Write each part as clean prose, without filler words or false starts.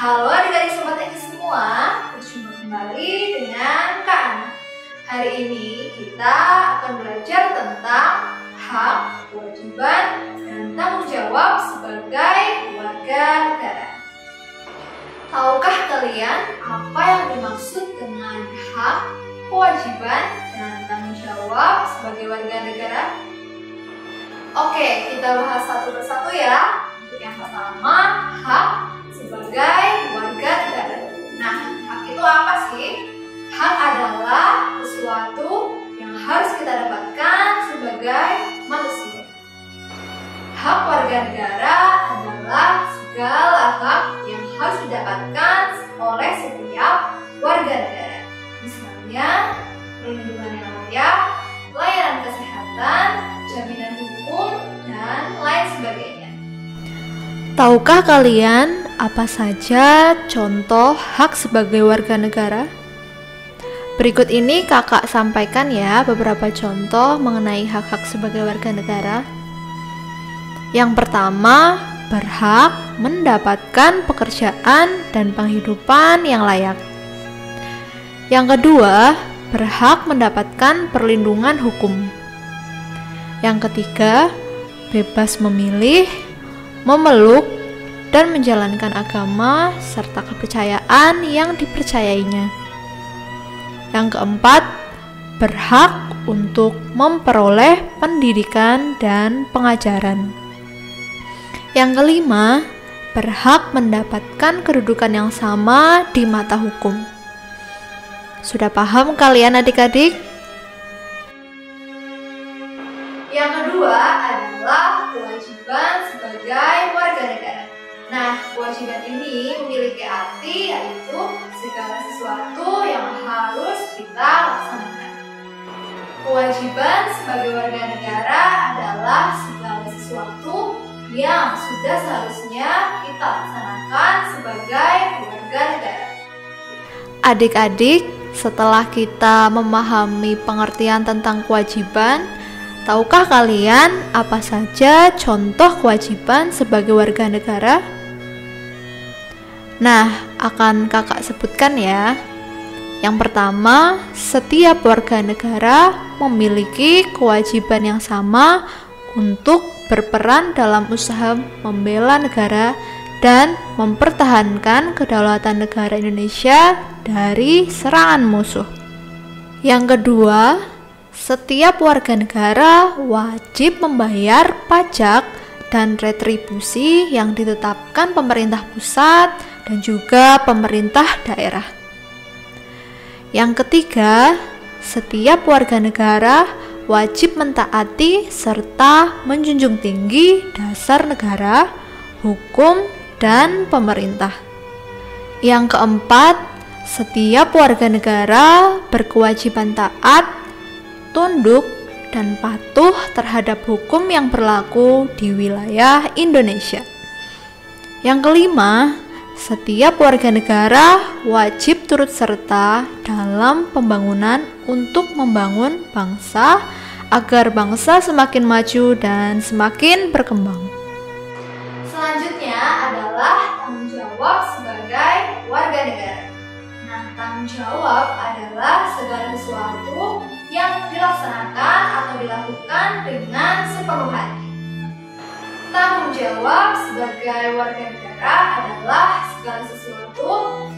Halo adik-adik sobat EKSIS semua, berjumpa kembali dengan Kak. Hari ini kita akan belajar tentang hak, kewajiban, dan tanggung jawab sebagai warga negara. Tahukah kalian apa yang dimaksud dengan hak, kewajiban, dan tanggung jawab sebagai warga negara? Oke, kita bahas satu persatu ya. Untuk yang pertama, hak sebagai warga negara. Nah, hak itu apa sih? Hak adalah sesuatu yang harus kita dapatkan sebagai manusia. Hak warga negara adalah segala hak yang harus didapatkan oleh setiap warga negara. Misalnya, perlindungan yang layak, layanan kesehatan, jaminan hukum, dan lain sebagainya. Tahukah kalian apa saja contoh hak sebagai warga negara? Berikut ini kakak sampaikan ya beberapa contoh mengenai hak-hak sebagai warga negara. Yang pertama, berhak mendapatkan pekerjaan dan penghidupan yang layak. Yang kedua, berhak mendapatkan perlindungan hukum. Yang ketiga, bebas memilih, memeluk, dan menjalankan agama serta kepercayaan yang dipercayainya. Yang keempat, berhak untuk memperoleh pendidikan dan pengajaran. Yang kelima, berhak mendapatkan kedudukan yang sama di mata hukum. Sudah paham kalian adik-adik? Yang kedua adalah kewajiban sebagai warga negara. Nah, kewajiban ini memiliki arti yaitu segala sesuatu yang harus kita laksanakan. Kewajiban sebagai warga negara adalah segala sesuatu yang sudah seharusnya kita laksanakan sebagai warga negara. Adik-adik, setelah kita memahami pengertian tentang kewajiban, tahukah kalian apa saja contoh kewajiban sebagai warga negara? Nah, akan kakak sebutkan ya. Yang pertama, setiap warga negara memiliki kewajiban yang sama untuk berperan dalam usaha membela negara dan mempertahankan kedaulatan negara Indonesia dari serangan musuh. Yang kedua, setiap warga negara wajib membayar pajak dan retribusi yang ditetapkan pemerintah pusat dan juga pemerintah daerah. Yang ketiga, setiap warga negara wajib mentaati serta menjunjung tinggi dasar negara, hukum, dan pemerintah. Yang keempat, setiap warga negara berkewajiban taat, tunduk, dan patuh terhadap hukum yang berlaku di wilayah Indonesia. Yang kelima, setiap warga negara wajib turut serta dalam pembangunan untuk membangun bangsa agar bangsa semakin maju dan semakin berkembang. Selanjutnya adalah tanggung jawab sebagai warga negara. Nah, tanggung jawab adalah segala sesuatu yang dilaksanakan atau dilakukan dengan sepenuh hati. Tanggung jawab sebagai warga negara adalah segala sesuatu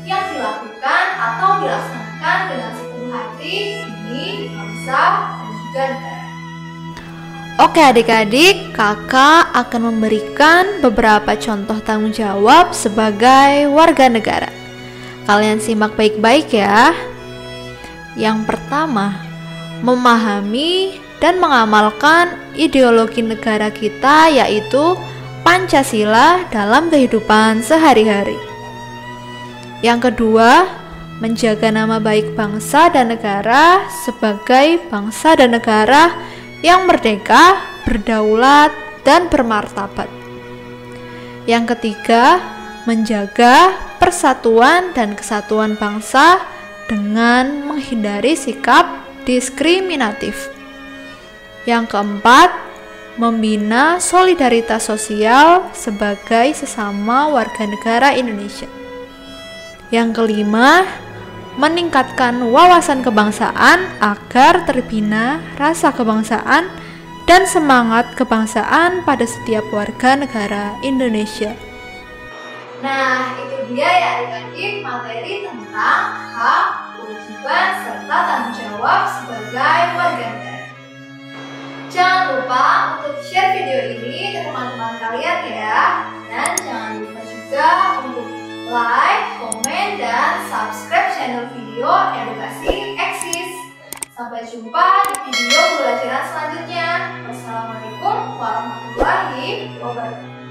yang dilakukan atau dilaksanakan dengan sepenuh hati demi bangsa dan juga negara. Oke adik-adik, kakak akan memberikan beberapa contoh tanggung jawab sebagai warga negara. Kalian simak baik-baik ya. Yang pertama, memahami dan mengamalkan ideologi negara kita yaitu Pancasila dalam kehidupan sehari-hari. Yang kedua, menjaga nama baik bangsa dan negara sebagai bangsa dan negara yang merdeka, berdaulat, dan bermartabat. Yang ketiga, menjaga persatuan dan kesatuan bangsa dengan menghindari sikap diskriminatif. Yang keempat, membina solidaritas sosial sebagai sesama warga negara Indonesia. Yang kelima, meningkatkan wawasan kebangsaan agar terbina rasa kebangsaan dan semangat kebangsaan pada setiap warga negara Indonesia. Nah, itu dia ya adik-adik materi tentang hak, kewajiban, serta tanggung jawab sebagai warga negara. Jangan lupa untuk share video ini ke teman-teman kalian ya. Dan jangan lupa juga untuk like, komen, dan subscribe channel video Edukasi EKSIS. Sampai jumpa di video pelajaran selanjutnya. Wassalamualaikum warahmatullahi wabarakatuh.